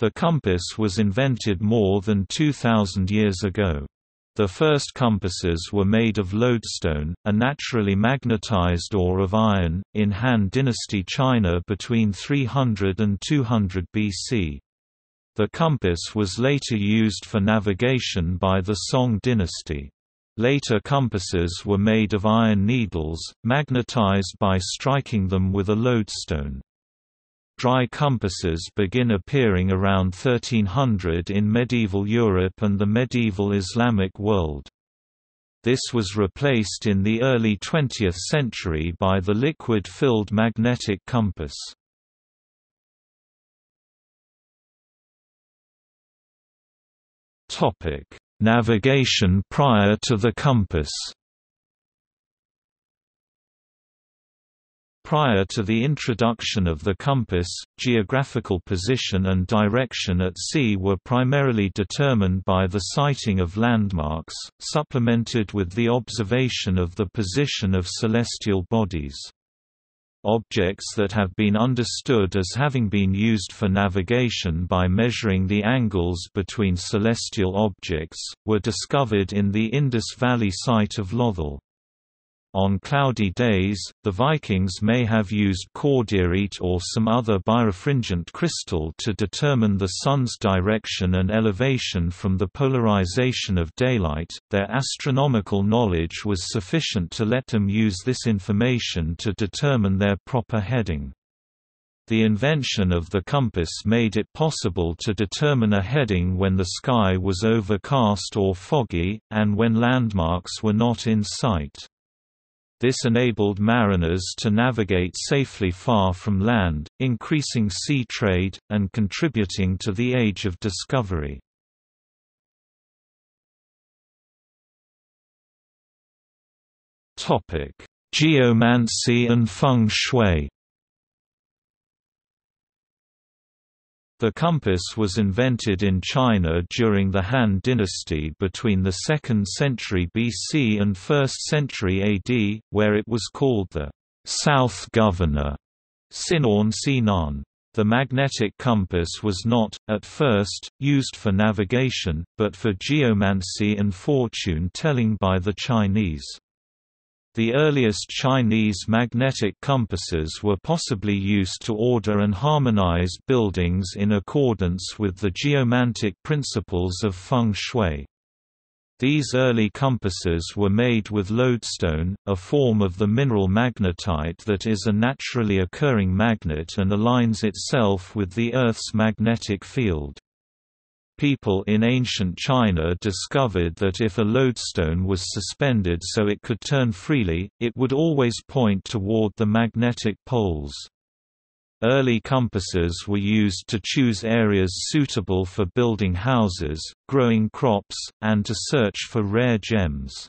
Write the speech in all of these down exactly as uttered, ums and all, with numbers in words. The compass was invented more than two thousand years ago. The first compasses were made of lodestone, are naturally magnetized ore of iron, in Han Dynasty China between three hundred and two hundred B C. The compass was later used for navigation by the Song Dynasty. Later compasses were made of iron needles, magnetized by striking them with a lodestone. Dry compasses begin appearing around thirteen hundred in medieval Europe and the medieval Islamic world. This was replaced in the early twentieth century by the liquid-filled magnetic compass. Navigation prior to the compass. Prior to the introduction of the compass, geographical position and direction at sea were primarily determined by the sighting of landmarks, supplemented with the observation of the position of celestial bodies. Objects that have been understood as having been used for navigation by measuring the angles between celestial objects, were discovered in the Indus Valley site of Lothal. On cloudy days, the Vikings may have used cordierite or some other birefringent crystal to determine the sun's direction and elevation from the polarization of daylight. Their astronomical knowledge was sufficient to let them use this information to determine their proper heading. The invention of the compass made it possible to determine a heading when the sky was overcast or foggy, and when landmarks were not in sight. This enabled mariners to navigate safely far from land, increasing sea trade, and contributing to the Age of Discovery. Geomancy and feng shui. The compass was invented in China during the Han Dynasty between the second century B C and first century A D, where it was called the South Governor, sinan, sinan. The magnetic compass was not, at first, used for navigation, but for geomancy and fortune-telling by the Chinese. The earliest Chinese magnetic compasses were possibly used to order and harmonize buildings in accordance with the geomantic principles of feng shui. These early compasses were made with lodestone, a form of the mineral magnetite that is a naturally occurring magnet and aligns itself with the Earth's magnetic field. People in ancient China discovered that if a lodestone was suspended so it could turn freely, it would always point toward the magnetic poles. Early compasses were used to choose areas suitable for building houses, growing crops, and to search for rare gems.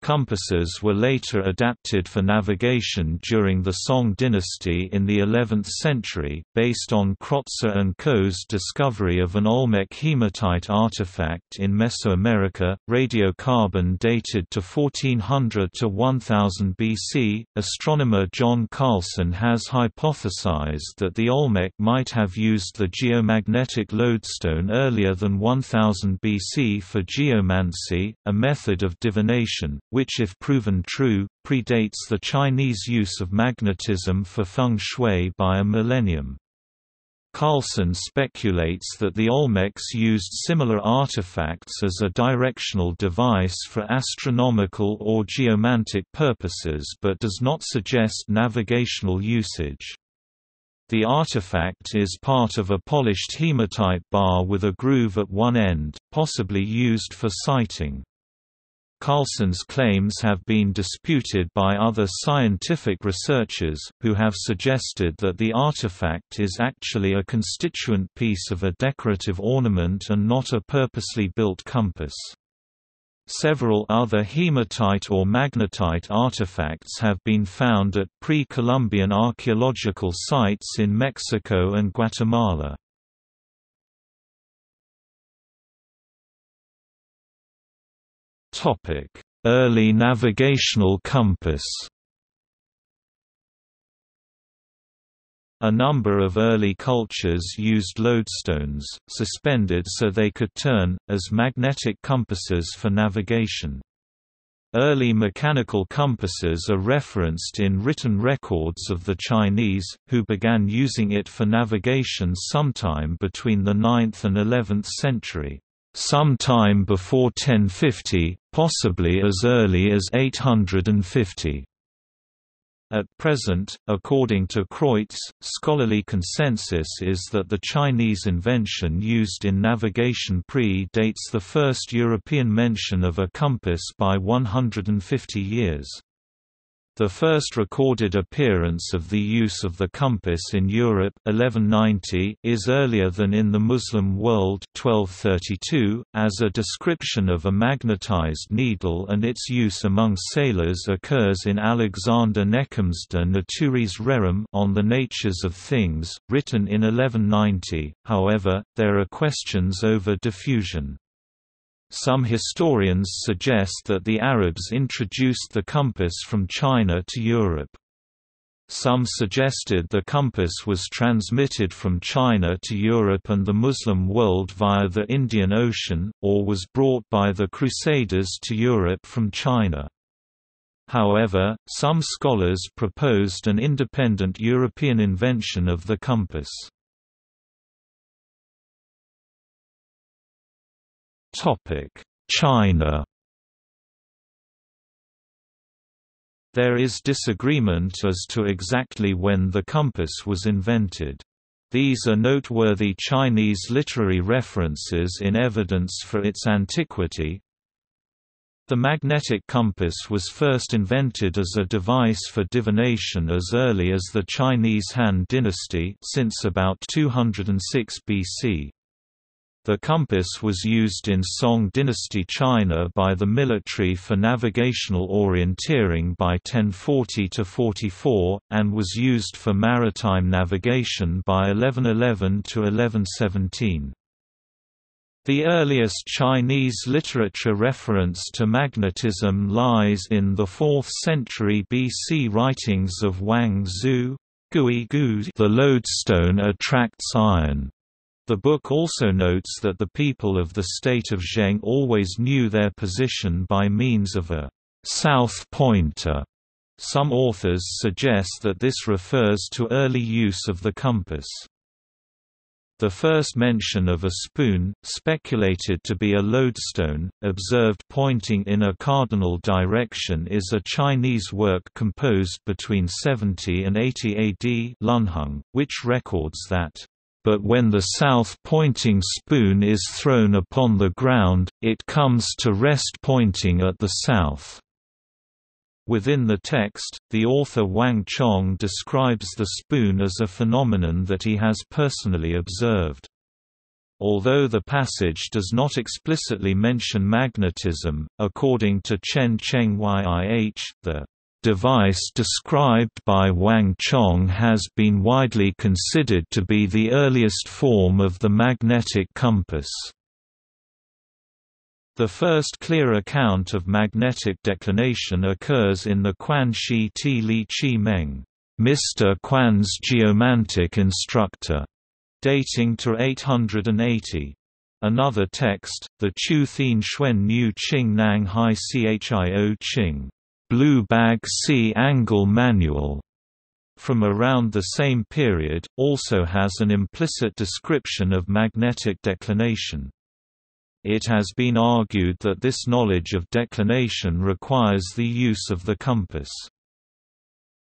Compasses were later adapted for navigation during the Song Dynasty in the eleventh century, based on Kratzer and Coe's discovery of an Olmec hematite artifact in Mesoamerica, radiocarbon dated to fourteen hundred to one thousand B C. Astronomer John Carlson has hypothesized that the Olmec might have used the geomagnetic lodestone earlier than one thousand B C for geomancy, a method of divination, which, if proven true, predates the Chinese use of magnetism for feng shui by a millennium. Carlson speculates that the Olmecs used similar artifacts as a directional device for astronomical or geomantic purposes, but does not suggest navigational usage. The artifact is part of a polished hematite bar with a groove at one end, possibly used for sighting. Carlson's claims have been disputed by other scientific researchers, who have suggested that the artifact is actually a constituent piece of a decorative ornament and not a purposely built compass. Several other hematite or magnetite artifacts have been found at pre-Columbian archaeological sites in Mexico and Guatemala. Early navigational compass. A number of early cultures used lodestones, suspended so they could turn, as magnetic compasses for navigation. Early mechanical compasses are referenced in written records of the Chinese, who began using it for navigation sometime between the ninth and eleventh century. Sometime before ten fifty, possibly as early as eight hundred fifty. At present, according to Kreutz, scholarly consensus is that the Chinese invention used in navigation pre-dates the first European mention of a compass by one hundred fifty years. The first recorded appearance of the use of the compass in Europe eleven ninety is earlier than in the Muslim world twelve thirty-two, as a description of a magnetized needle and its use among sailors occurs in Alexander Neckham's De Naturis Rerum on the natures of things, written in eleven ninety. However, there are questions over diffusion. Some historians suggest that the Arabs introduced the compass from China to Europe. Some suggested the compass was transmitted from China to Europe and the Muslim world via the Indian Ocean, or was brought by the Crusaders to Europe from China. However, some scholars proposed an independent European invention of the compass. China. There is disagreement as to exactly when the compass was invented. These are noteworthy Chinese literary references in evidence for its antiquity. The magnetic compass was first invented as a device for divination as early as the Chinese Han Dynasty, since about two hundred six B C. The compass was used in Song Dynasty China by the military for navigational orienteering by ten forty to forty-four, and was used for maritime navigation by eleven eleven to eleven seventeen. The earliest Chinese literature reference to magnetism lies in the fourth century B C writings of Wang Zu. Gui Gu, the lodestone attracts iron. The book also notes that the people of the state of Zheng always knew their position by means of a south pointer. Some authors suggest that this refers to early use of the compass. The first mention of a spoon, speculated to be a lodestone, observed pointing in a cardinal direction is a Chinese work composed between seventy and eighty A D, Lunhung, which records that but when the south-pointing spoon is thrown upon the ground, it comes to rest pointing at the south. Within the text, the author Wang Chong describes the spoon as a phenomenon that he has personally observed. Although the passage does not explicitly mention magnetism, according to Chen Cheng Yih, the device described by Wang Chong has been widely considered to be the earliest form of the magnetic compass. The first clear account of magnetic declination occurs in the Quan Shi Ti Li Chi Meng, Mister Quan's geomantic instructor, dating to eight hundred eighty. Another text, the Chu Thien Xuan Nu Qing Nang Hai Chio Qing, Blue Bag Sea Angle Manual, from around the same period, also has an implicit description of magnetic declination. It has been argued that this knowledge of declination requires the use of the compass.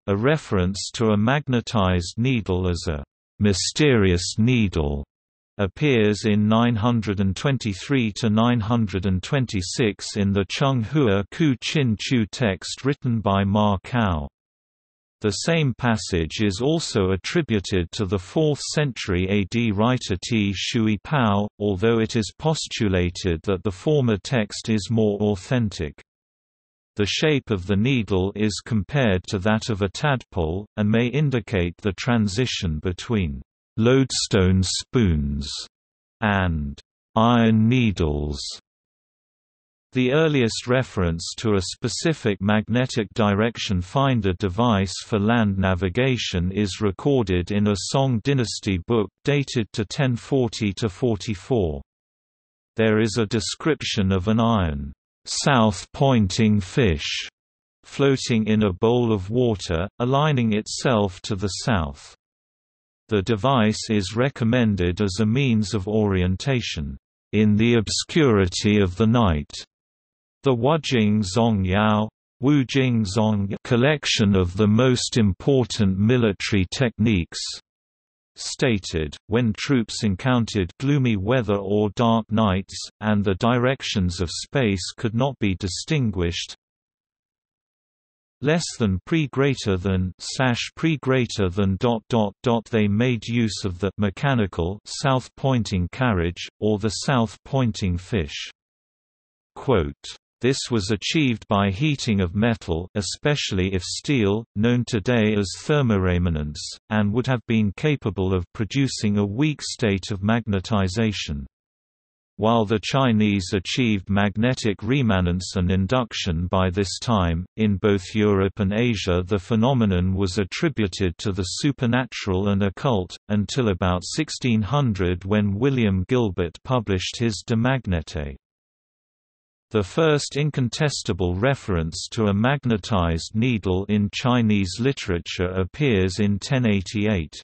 A reference to a magnetized needle as a mysterious needle appears in nine twenty-three to nine twenty-six in the Chung Hua Ku Chin Chu text written by Ma Cao. The same passage is also attributed to the fourth century A D writer Ti Shui Pao, although it is postulated that the former text is more authentic. The shape of the needle is compared to that of a tadpole, and may indicate the transition between lodestone spoons and iron needles. The earliest reference to a specific magnetic direction finder device for land navigation is recorded in a Song dynasty book dated to ten forty to forty-four. There is a description of an iron, south-pointing fish floating in a bowl of water, aligning itself to the south. The device is recommended as a means of orientation in the obscurity of the night. The Wujing Zong Yao Wujing Zong collection of the most important military techniques stated, when troops encountered gloomy weather or dark nights, and the directions of space could not be distinguished, less than pre greater than slash pre greater than dot dot dot they made use of the mechanical south pointing carriage, or the south pointing fish. Quote, "This was achieved by heating of metal, especially if steel, known today as thermoremanence, and would have been capable of producing a weak state of magnetization." While the Chinese achieved magnetic remanence and induction by this time, in both Europe and Asia the phenomenon was attributed to the supernatural and occult, until about sixteen hundred when William Gilbert published his De Magnete. The first incontestable reference to a magnetized needle in Chinese literature appears in ten eighty-eight.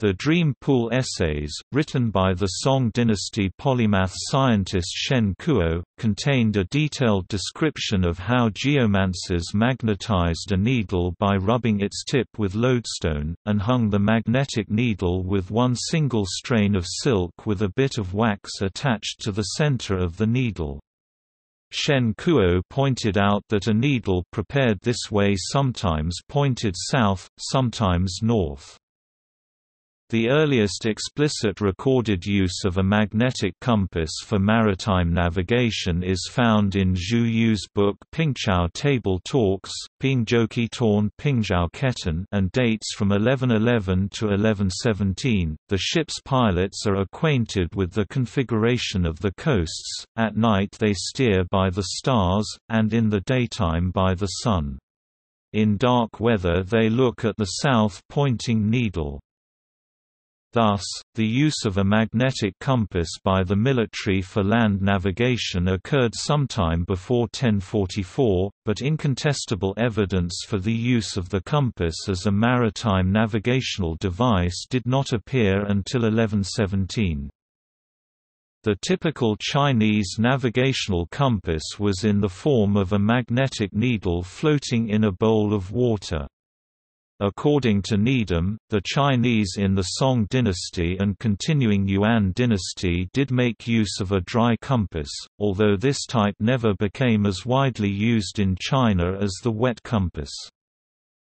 The Dream Pool Essays, written by the Song dynasty polymath scientist Shen Kuo, contained a detailed description of how geomancers magnetized a needle by rubbing its tip with lodestone, and hung the magnetic needle with one single strain of silk with a bit of wax attached to the center of the needle. Shen Kuo pointed out that a needle prepared this way sometimes pointed south, sometimes north. The earliest explicit recorded use of a magnetic compass for maritime navigation is found in Zhu Yu's book Pingzhou Table Talks, and dates from eleven eleven to eleven seventeen. The ship's pilots are acquainted with the configuration of the coasts. At night they steer by the stars, and in the daytime by the sun. In dark weather they look at the south-pointing needle. Thus, the use of a magnetic compass by the military for land navigation occurred sometime before ten forty-four, but incontestable evidence for the use of the compass as a maritime navigational device did not appear until eleven seventeen. The typical Chinese navigational compass was in the form of a magnetic needle floating in a bowl of water. According to Needham, the Chinese in the Song dynasty and continuing Yuan dynasty did make use of a dry compass, although this type never became as widely used in China as the wet compass.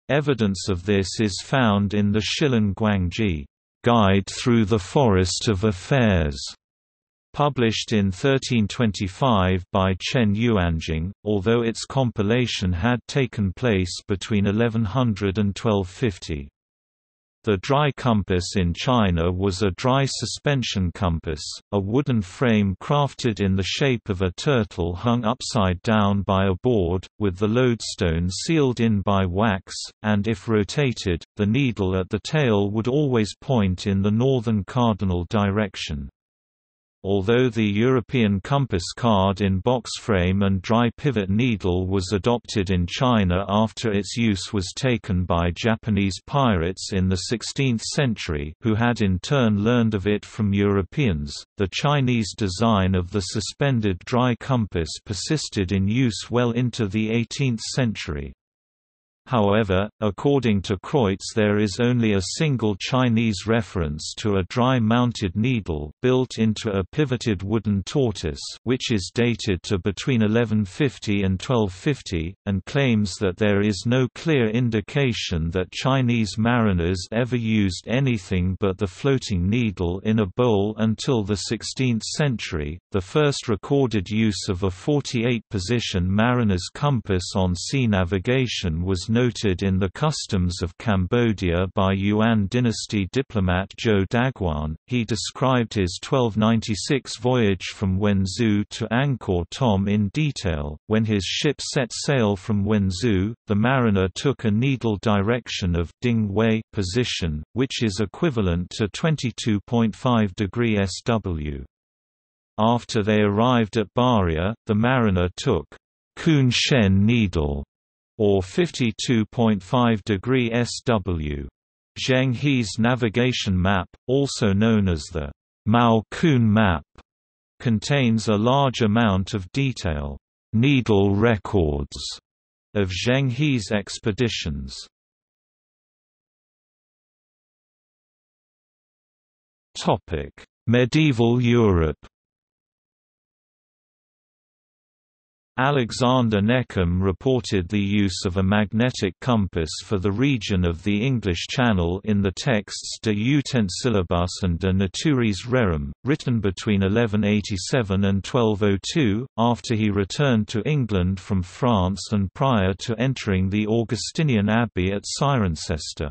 Evidence of this is found in the Shilin Guangji Guide Through the Forest of Affairs, published in thirteen twenty-five by Chen Yuanjing, although its compilation had taken place between eleven hundred and twelve fifty. The dry compass in China was a dry suspension compass, a wooden frame crafted in the shape of a turtle hung upside down by a board, with the lodestone sealed in by wax, and if rotated, the needle at the tail would always point in the northern cardinal direction. Although the European compass card in box frame and dry pivot needle was adopted in China after its use was taken by Japanese pirates in the sixteenth century, who had in turn learned of it from Europeans, the Chinese design of the suspended dry compass persisted in use well into the eighteenth century. However, according to Kreutz there is only a single Chinese reference to a dry-mounted needle built into a pivoted wooden tortoise, which is dated to between eleven fifty and twelve fifty, and claims that there is no clear indication that Chinese mariners ever used anything but the floating needle in a bowl until the sixteenth century. The first recorded use of a forty-eight position mariner's compass on sea navigation was noted in the customs of Cambodia by Yuan dynasty diplomat Zhou Daguan. He described his twelve ninety-six voyage from Wenzhou to Angkor Thom in detail. When his ship set sail from Wenzhou, the mariner took a needle direction of Dingwei position, which is equivalent to twenty-two point five degrees south. After they arrived at Baria, the mariner took Kun Shen needle, or fifty-two point five degrees south. Zheng He's navigation map, also known as the Mao Kun map, contains a large amount of detail, needle records of Zheng He's expeditions. Topic: Medieval Europe. Alexander Neckham reported the use of a magnetic compass for the region of the English Channel in the texts De Utensilibus and De Naturis Rerum, written between eleven eighty-seven and twelve oh two, after he returned to England from France and prior to entering the Augustinian abbey at Cirencester.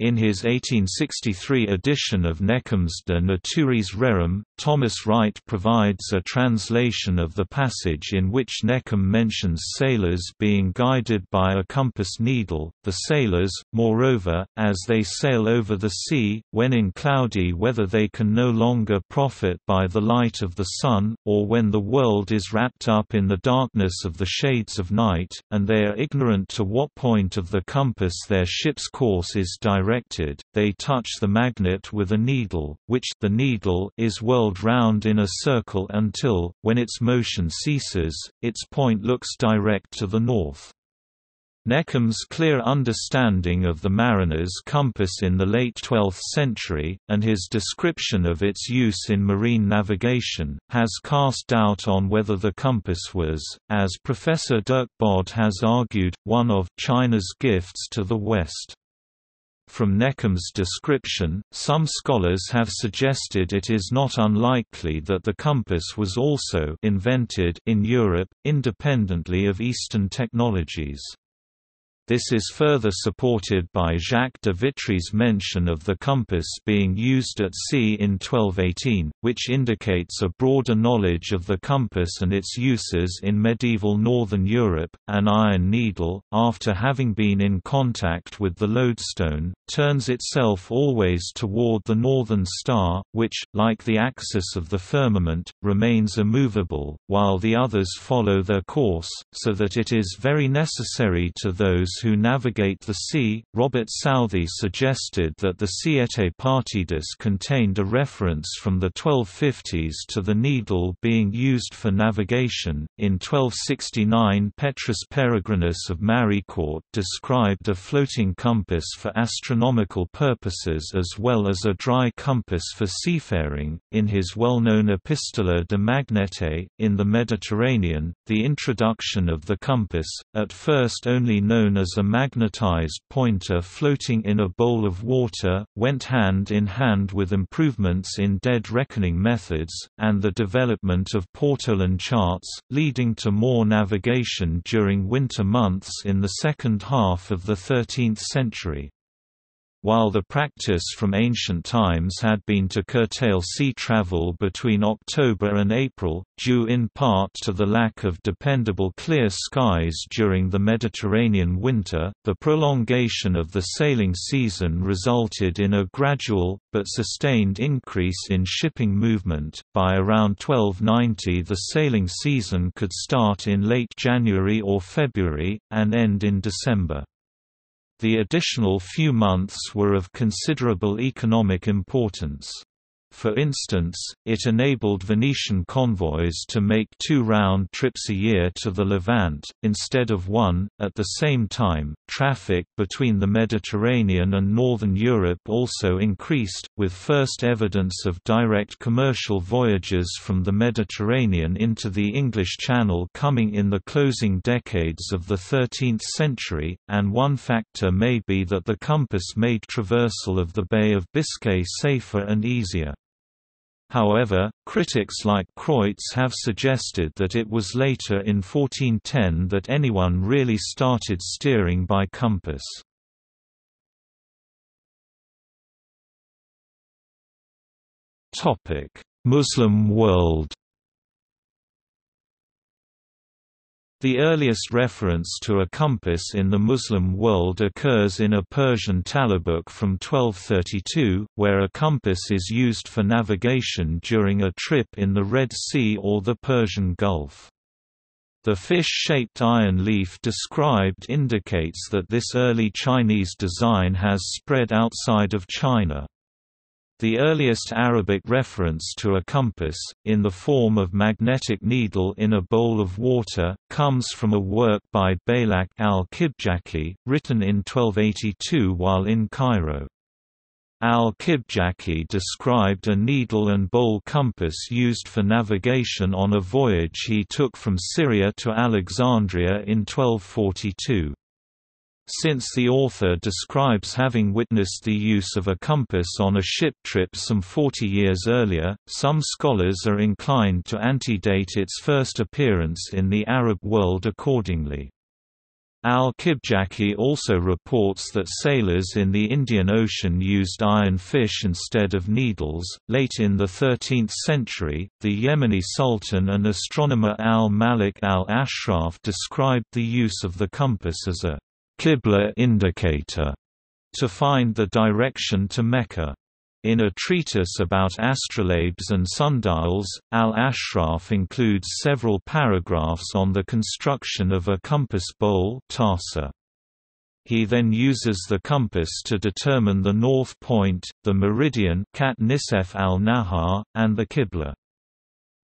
In his eighteen sixty-three edition of Neckham's De Naturis Rerum, Thomas Wright provides a translation of the passage in which Neckham mentions sailors being guided by a compass needle. The sailors, moreover, as they sail over the sea, when in cloudy weather they can no longer profit by the light of the sun, or when the world is wrapped up in the darkness of the shades of night, and they are ignorant to what point of the compass their ship's course is directed. Directed, they touch the magnet with a needle, which the needle is whirled round in a circle until, when its motion ceases, its point looks direct to the north. Neckham's clear understanding of the mariner's compass in the late twelfth century, and his description of its use in marine navigation, has cast doubt on whether the compass was, as Professor Dirk Bodd has argued, one of China's gifts to the West. From Neckham's description, some scholars have suggested it is not unlikely that the compass was also invented in Europe, independently of Eastern technologies. This is further supported by Jacques de Vitry's mention of the compass being used at sea in twelve eighteen, which indicates a broader knowledge of the compass and its uses in medieval northern Europe. An iron needle, after having been in contact with the lodestone, turns itself always toward the northern star, which, like the axis of the firmament, remains immovable, while the others follow their course, so that it is very necessary to those who navigate the sea. Robert Southey suggested that the Siete Partidas contained a reference from the twelve fifties to the needle being used for navigation. In twelve sixty-nine, Petrus Peregrinus of Maricourt described a floating compass for astronomical purposes as well as a dry compass for seafaring. In his well-known Epistola de Magnete, in the Mediterranean, the introduction of the compass, at first only known as a magnetized pointer floating in a bowl of water, went hand in hand with improvements in dead reckoning methods, and the development of portolan charts, leading to more navigation during winter months in the second half of the thirteenth century. While the practice from ancient times had been to curtail sea travel between October and April, due in part to the lack of dependable clear skies during the Mediterranean winter, the prolongation of the sailing season resulted in a gradual, but sustained increase in shipping movement. By around twelve ninety, the sailing season could start in late January or February, and end in December. The additional few months were of considerable economic importance. For instance, it enabled Venetian convoys to make two round trips a year to the Levant, instead of one. At the same time, traffic between the Mediterranean and northern Europe also increased, with first evidence of direct commercial voyages from the Mediterranean into the English Channel coming in the closing decades of the thirteenth century, and one factor may be that the compass made traversal of the Bay of Biscay safer and easier. However, critics like Kreutz have suggested that it was later in fourteen ten that anyone really started steering by compass. Muslim world. The earliest reference to a compass in the Muslim world occurs in a Persian talabuk from twelve thirty-two, where a compass is used for navigation during a trip in the Red Sea or the Persian Gulf. The fish-shaped iron leaf described indicates that this early Chinese design has spread outside of China. The earliest Arabic reference to a compass, in the form of magnetic needle in a bowl of water, comes from a work by Baylak al-Kibjaki, written in twelve eighty-two while in Cairo. Al-Kibjaki described a needle and bowl compass used for navigation on a voyage he took from Syria to Alexandria in twelve forty-two. Since the author describes having witnessed the use of a compass on a ship trip some forty years earlier, some scholars are inclined to antedate its first appearance in the Arab world accordingly. Al-Kibjaki also reports that sailors in the Indian Ocean used iron fish instead of needles. Late in the thirteenth century, the Yemeni sultan and astronomer Al Malik al Ashraf described the use of the compass as a Qibla indicator, to find the direction to Mecca. In a treatise about astrolabes and sundials, Al-Ashraf includes several paragraphs on the construction of a compass bowl. He then uses the compass to determine the north point, the meridian and the Qibla.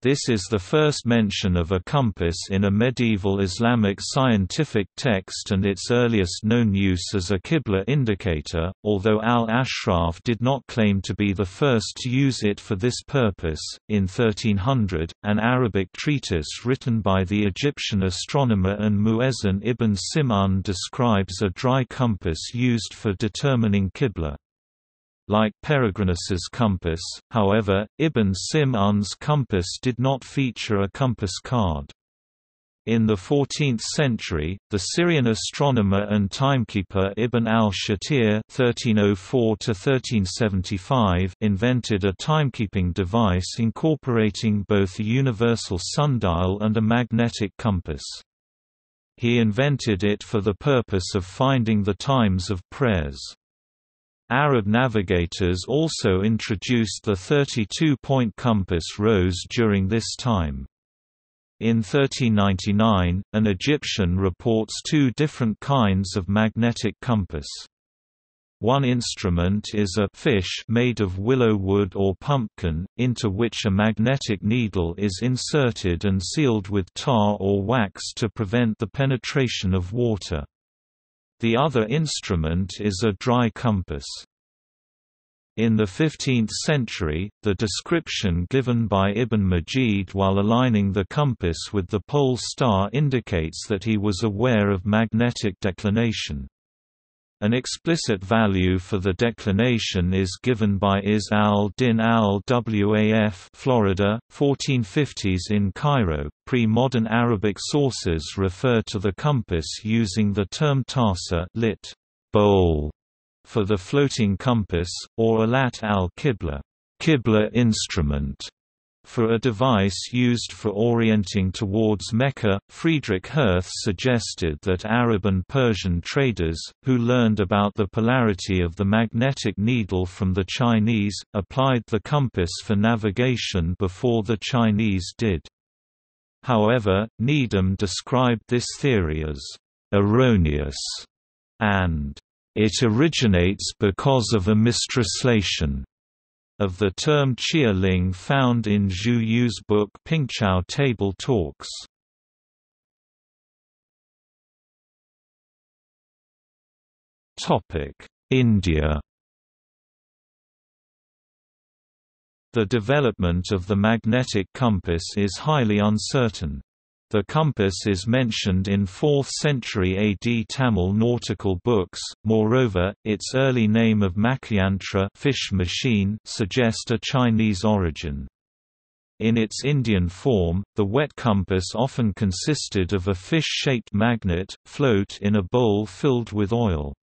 This is the first mention of a compass in a medieval Islamic scientific text and its earliest known use as a Qibla indicator, although Al-Ashraf did not claim to be the first to use it for this purpose. In thirteen hundred, an Arabic treatise written by the Egyptian astronomer and muezzin Ibn Sim'un describes a dry compass used for determining Qibla. Like Peregrinus's compass, however, Ibn Sim'un's compass did not feature a compass card. In the fourteenth century, the Syrian astronomer and timekeeper Ibn al Shatir (thirteen oh four to thirteen seventy-five) invented a timekeeping device incorporating both a universal sundial and a magnetic compass. He invented it for the purpose of finding the times of prayers. Arab navigators also introduced the thirty-two point compass rose during this time. In thirteen ninety-nine, an Egyptian reports two different kinds of magnetic compass. One instrument is a fish made of willow wood or pumpkin, into which a magnetic needle is inserted and sealed with tar or wax to prevent the penetration of water. The other instrument is a dry compass. In the fifteenth century, the description given by Ibn Majid while aligning the compass with the pole star indicates that he was aware of magnetic declination. An explicit value for the declination is given by Is al-Din al-Waf, Florida, fourteen fifties in Cairo. Pre-modern Arabic sources refer to the compass using the term tarsa, lit. Bowl, for the floating compass, or alat al-Qibla, Qibla instrument, for a device used for orienting towards Mecca. Friedrich Hertz suggested that Arab and Persian traders, who learned about the polarity of the magnetic needle from the Chinese, applied the compass for navigation before the Chinese did. However, Needham described this theory as erroneous, and it originates because of a mistranslation of the term Chia Ling found in Zhu Yu's book Pingzhou Table Talks. India. The development of the magnetic compass is highly uncertain. The compass is mentioned in fourth century A D Tamil nautical books. Moreover, its early name of Makyantra (fish machine) suggests a Chinese origin. In its Indian form, the wet compass often consisted of a fish-shaped magnet, float in a bowl filled with oil.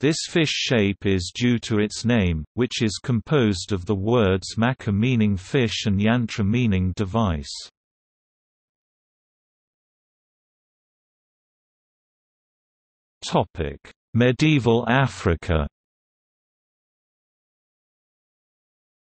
This fish shape is due to its name, which is composed of the words maka meaning fish and yantra meaning device. Medieval Africa.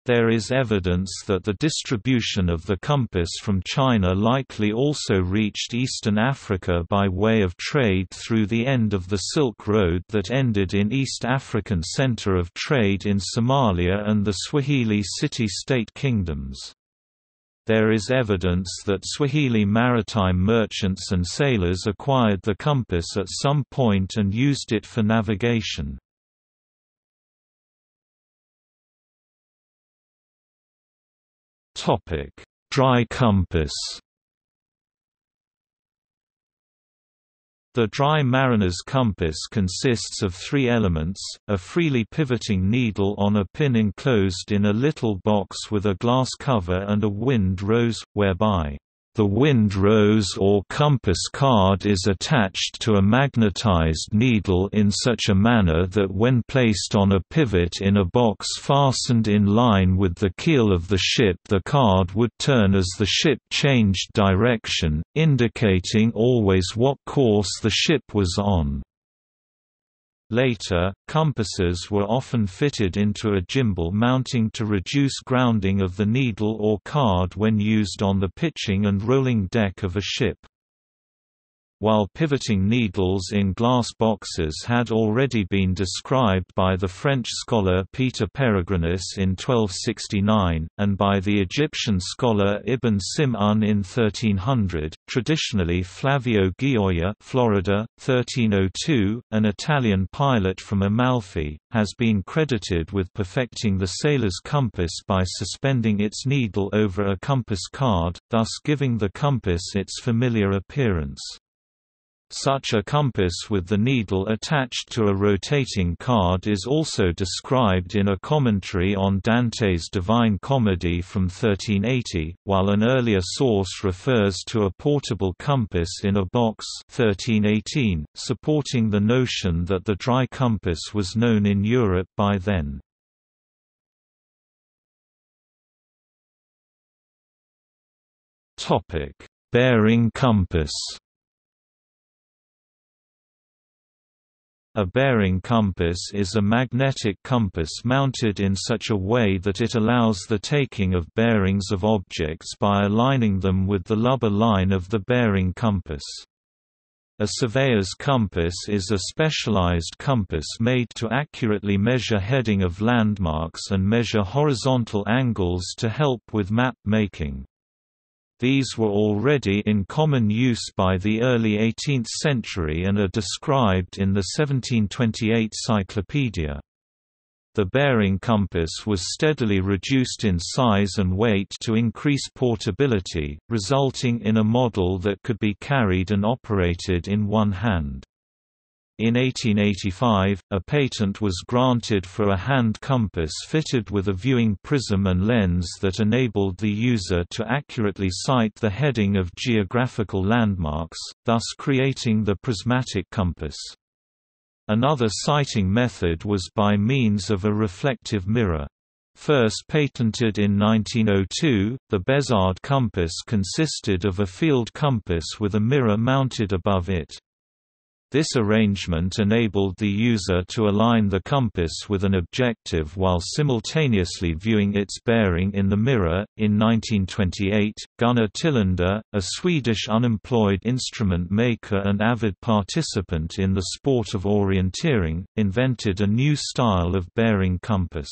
There is evidence that the distribution of the compass from China likely also reached eastern Africa by way of trade through the end of the Silk Road that ended in East African center of trade in Somalia and the Swahili city-state kingdoms. There is evidence that Swahili maritime merchants and sailors acquired the compass at some point and used it for navigation. Dry compass. The dry mariner's compass consists of three elements: a freely pivoting needle on a pin enclosed in a little box with a glass cover and a wind rose, whereby the wind rose or compass card is attached to a magnetized needle in such a manner that when placed on a pivot in a box fastened in line with the keel of the ship, the card would turn as the ship changed direction, indicating always what course the ship was on. Later, compasses were often fitted into a gimbal mounting to reduce grounding of the needle or card when used on the pitching and rolling deck of a ship. While pivoting needles in glass boxes had already been described by the French scholar Peter Peregrinus in twelve sixty-nine, and by the Egyptian scholar Ibn Sim'un in thirteen hundred, traditionally Flavio Gioia Florida, thirteen oh two, an Italian pilot from Amalfi, has been credited with perfecting the sailor's compass by suspending its needle over a compass card, thus giving the compass its familiar appearance. Such a compass with the needle attached to a rotating card is also described in a commentary on Dante's Divine Comedy from thirteen eighty, while an earlier source refers to a portable compass in a box thirteen eighteen, supporting the notion that the dry compass was known in Europe by then. Bearing compass. A bearing compass is a magnetic compass mounted in such a way that it allows the taking of bearings of objects by aligning them with the lubber line of the bearing compass. A surveyor's compass is a specialized compass made to accurately measure heading of landmarks and measure horizontal angles to help with map making. These were already in common use by the early eighteenth century and are described in the seventeen twenty-eight Cyclopedia. The bearing compass was steadily reduced in size and weight to increase portability, resulting in a model that could be carried and operated in one hand. In eighteen eighty-five, a patent was granted for a hand compass fitted with a viewing prism and lens that enabled the user to accurately sight the heading of geographical landmarks, thus creating the prismatic compass. Another sighting method was by means of a reflective mirror. First patented in nineteen oh two, the Bezard compass consisted of a field compass with a mirror mounted above it. This arrangement enabled the user to align the compass with an objective while simultaneously viewing its bearing in the mirror. In nineteen twenty-eight, Gunnar Tillander, a Swedish unemployed instrument maker and avid participant in the sport of orienteering, invented a new style of bearing compass.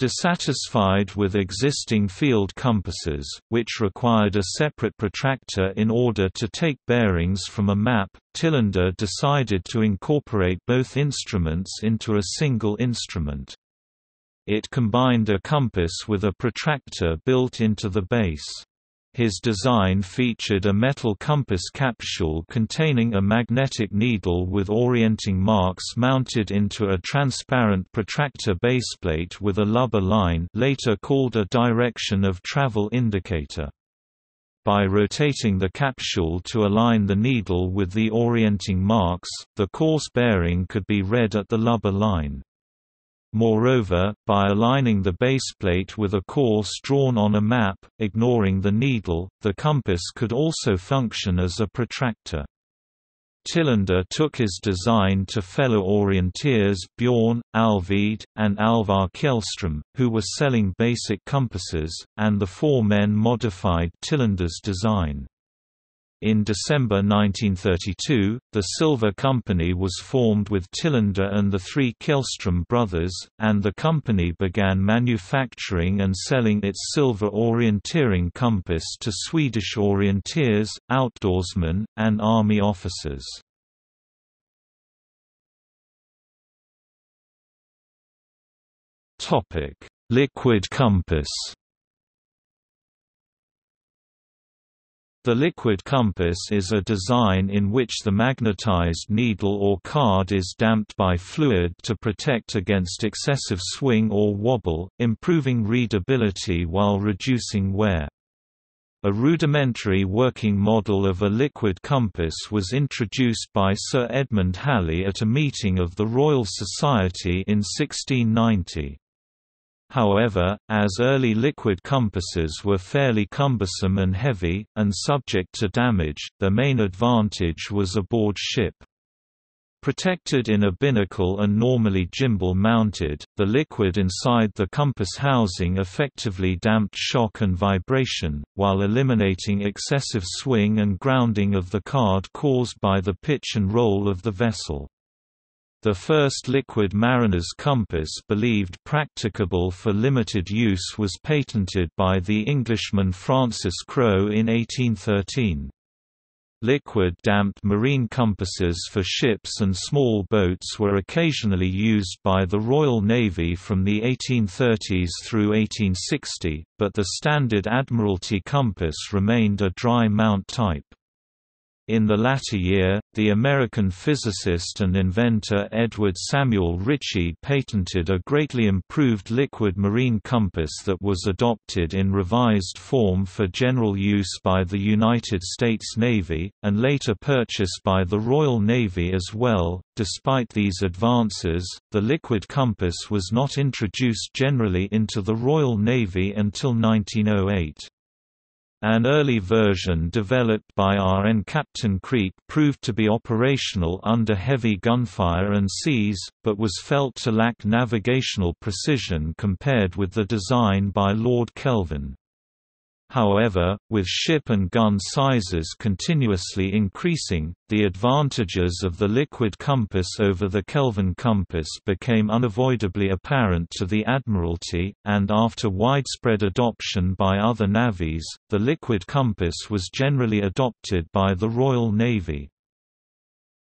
Dissatisfied with existing field compasses, which required a separate protractor in order to take bearings from a map, Tillander decided to incorporate both instruments into a single instrument. It combined a compass with a protractor built into the base. His design featured a metal compass capsule containing a magnetic needle with orienting marks mounted into a transparent protractor baseplate with a lubber line, later called a direction of travel indicator. By rotating the capsule to align the needle with the orienting marks, the course bearing could be read at the lubber line. Moreover, by aligning the baseplate with a course drawn on a map, ignoring the needle, the compass could also function as a protractor. Tillander took his design to fellow orienteers Bjorn, Alvide, and Alvar Kjellström, who were selling basic compasses, and the four men modified Tillander's design. In December nineteen thirty-two, the Silver Company was formed with Tillander and the three Kjellström brothers, and the company began manufacturing and selling its silver orienteering compass to Swedish orienteers, outdoorsmen, and army officers. Liquid compass. The liquid compass is a design in which the magnetized needle or card is damped by fluid to protect against excessive swing or wobble, improving readability while reducing wear. A rudimentary working model of a liquid compass was introduced by Sir Edmund Halley at a meeting of the Royal Society in sixteen ninety. However, as early liquid compasses were fairly cumbersome and heavy, and subject to damage, their main advantage was aboard ship. Protected in a binnacle and normally gimbal-mounted, the liquid inside the compass housing effectively damped shock and vibration, while eliminating excessive swing and grounding of the card caused by the pitch and roll of the vessel. The first liquid mariner's compass believed practicable for limited use was patented by the Englishman Francis Crowe in eighteen thirteen. Liquid-damped marine compasses for ships and small boats were occasionally used by the Royal Navy from the eighteen thirties through eighteen sixty, but the standard Admiralty compass remained a dry mount type. In the latter year, the American physicist and inventor Edward Samuel Ritchie patented a greatly improved liquid marine compass that was adopted in revised form for general use by the United States Navy, and later purchased by the Royal Navy as well. Despite these advances, the liquid compass was not introduced generally into the Royal Navy until nineteen oh eight. An early version developed by R N Captain Creek proved to be operational under heavy gunfire and seas, but was felt to lack navigational precision compared with the design by Lord Kelvin. However, with ship and gun sizes continuously increasing, the advantages of the liquid compass over the Kelvin compass became unavoidably apparent to the Admiralty, and after widespread adoption by other navies, the liquid compass was generally adopted by the Royal Navy.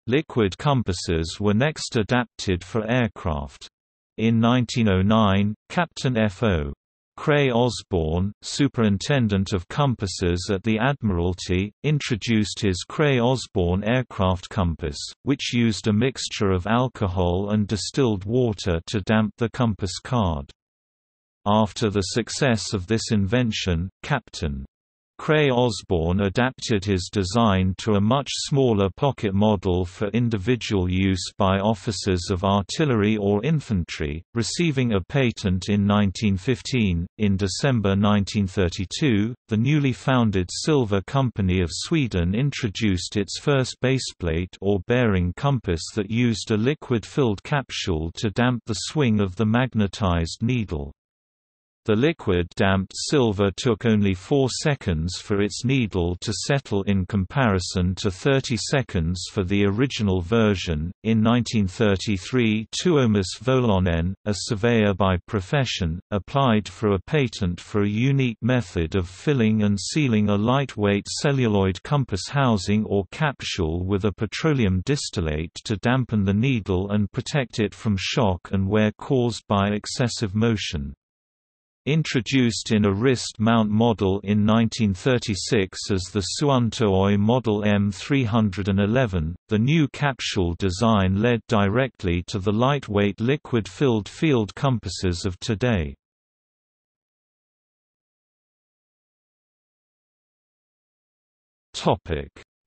Liquid compasses were next adapted for aircraft. In nineteen oh nine, Captain F O Cray Osborne, Superintendent of Compasses at the Admiralty, introduced his Cray Osborne aircraft compass, which used a mixture of alcohol and distilled water to damp the compass card. After the success of this invention, Captain Cray Osborne adapted his design to a much smaller pocket model for individual use by officers of artillery or infantry, receiving a patent in nineteen fifteen. In December nineteen thirty-two, the newly founded Silver Company of Sweden introduced its first baseplate or bearing compass that used a liquid-filled capsule to damp the swing of the magnetized needle. The liquid-damped silver took only four seconds for its needle to settle in comparison to thirty seconds for the original version. In nineteen thirty-three, Tuomas Volonen, a surveyor by profession, applied for a patent for a unique method of filling and sealing a lightweight celluloid compass housing or capsule with a petroleum distillate to dampen the needle and protect it from shock and wear caused by excessive motion. Introduced in a wrist-mount model in nineteen thirty-six as the Suuntooi Model M three eleven, the new capsule design led directly to the lightweight liquid-filled field compasses of today.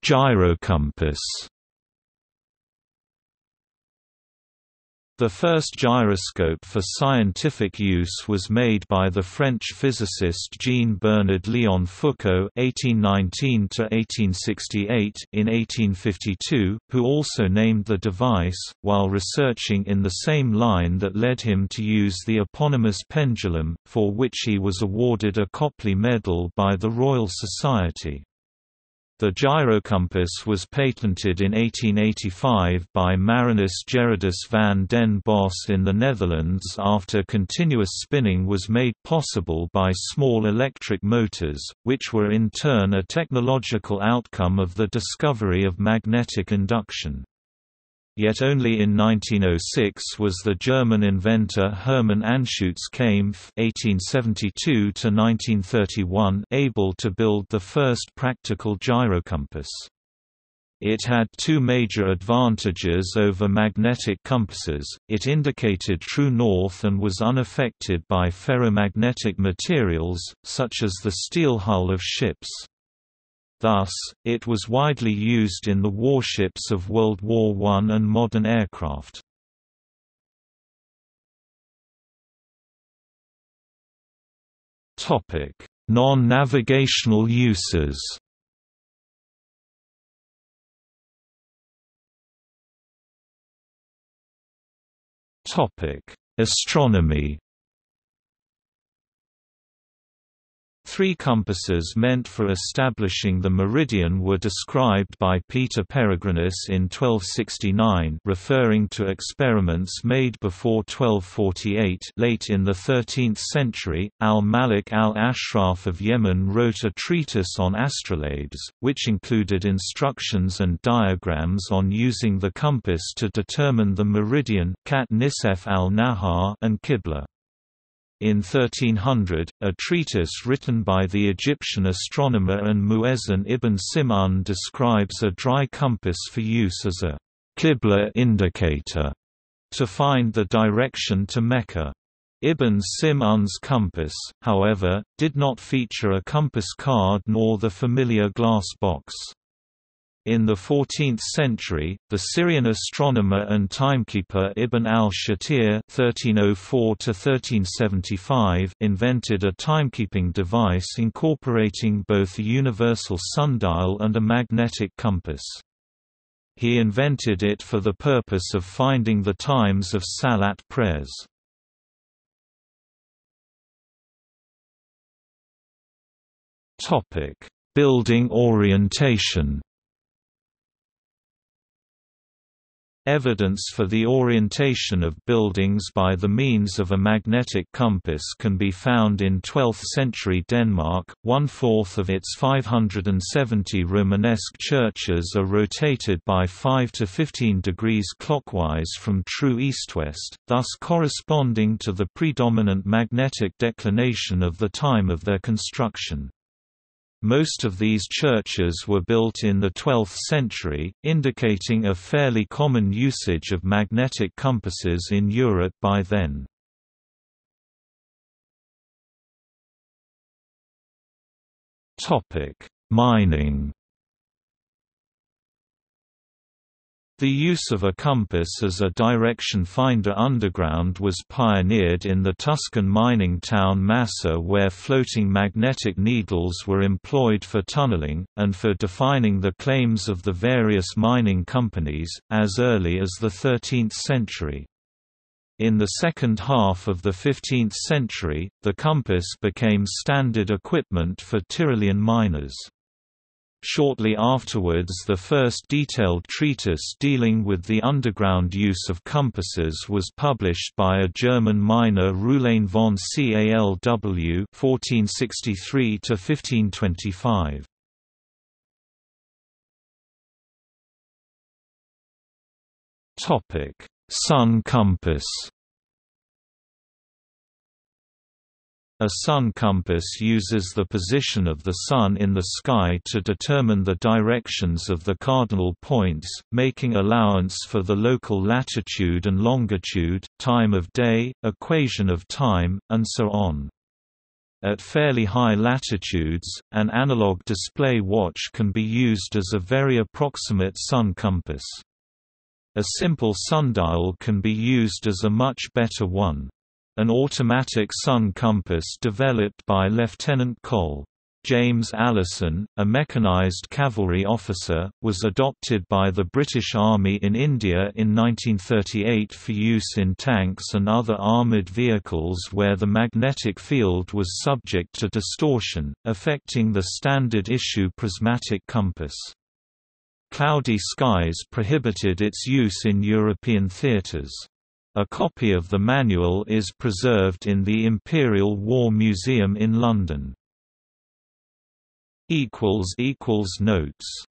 Gyrocompass. The first gyroscope for scientific use was made by the French physicist Jean-Bernard Léon Foucault (eighteen nineteen to eighteen sixty-eight) in eighteen fifty-two, who also named the device, while researching in the same line that led him to use the eponymous pendulum, for which he was awarded a Copley Medal by the Royal Society. The gyrocompass was patented in eighteen eighty-five by Marinus Gerardus van den Bosch in the Netherlands after continuous spinning was made possible by small electric motors, which were in turn a technological outcome of the discovery of magnetic induction. Yet only in nineteen oh six was the German inventor Hermann Anschutz Kaempf (eighteen seventy-two to nineteen thirty-one) able to build the first practical gyrocompass. It had two major advantages over magnetic compasses: it indicated true north and was unaffected by ferromagnetic materials, such as the steel hull of ships. Thus, it was widely used in the warships of World War One and modern aircraft. Non-navigational uses. Astronomy. Three compasses meant for establishing the meridian were described by Peter Peregrinus in twelve sixty-nine, referring to experiments made before twelve forty-eight. Late in the thirteenth century, Al Malik al Ashraf of Yemen wrote a treatise on astrolabes, which included instructions and diagrams on using the compass to determine the meridian and Qibla. In thirteen hundred, a treatise written by the Egyptian astronomer and muezzin Ibn Sim'un describes a dry compass for use as a Qibla indicator to find the direction to Mecca. Ibn Sim'un's compass, however, did not feature a compass card nor the familiar glass box. In the fourteenth century, the Syrian astronomer and timekeeper Ibn al Shatir (thirteen oh four to thirteen seventy-five) invented a timekeeping device incorporating both a universal sundial and a magnetic compass. He invented it for the purpose of finding the times of Salat prayers. Topic: Building orientation. Evidence for the orientation of buildings by the means of a magnetic compass can be found in twelfth century Denmark. One-fourth of its five hundred seventy Romanesque churches are rotated by five to fifteen degrees clockwise from true east-west, thus corresponding to the predominant magnetic declination of the time of their construction. Most of these churches were built in the twelfth century, indicating a fairly common usage of magnetic compasses in Europe by then. Topic: Mining. The use of a compass as a direction finder underground was pioneered in the Tuscan mining town Massa, where floating magnetic needles were employed for tunneling, and for defining the claims of the various mining companies, as early as the thirteenth century. In the second half of the fifteenth century, the compass became standard equipment for Tyrolean miners. Shortly afterwards, the first detailed treatise dealing with the underground use of compasses was published by a German miner Rulain von Calw (fourteen sixty-three to fifteen twenty-five). Topic: Sun compass. A sun compass uses the position of the sun in the sky to determine the directions of the cardinal points, making allowance for the local latitude and longitude, time of day, equation of time, and so on. At fairly high latitudes, an analog display watch can be used as a very approximate sun compass. A simple sundial can be used as a much better one. An automatic sun compass developed by Lieutenant Col. James Allison, a mechanized cavalry officer, was adopted by the British Army in India in nineteen thirty-eight for use in tanks and other armoured vehicles where the magnetic field was subject to distortion, affecting the standard-issue prismatic compass. Cloudy skies prohibited its use in European theatres. A copy of the manual is preserved in the Imperial War Museum in London. Notes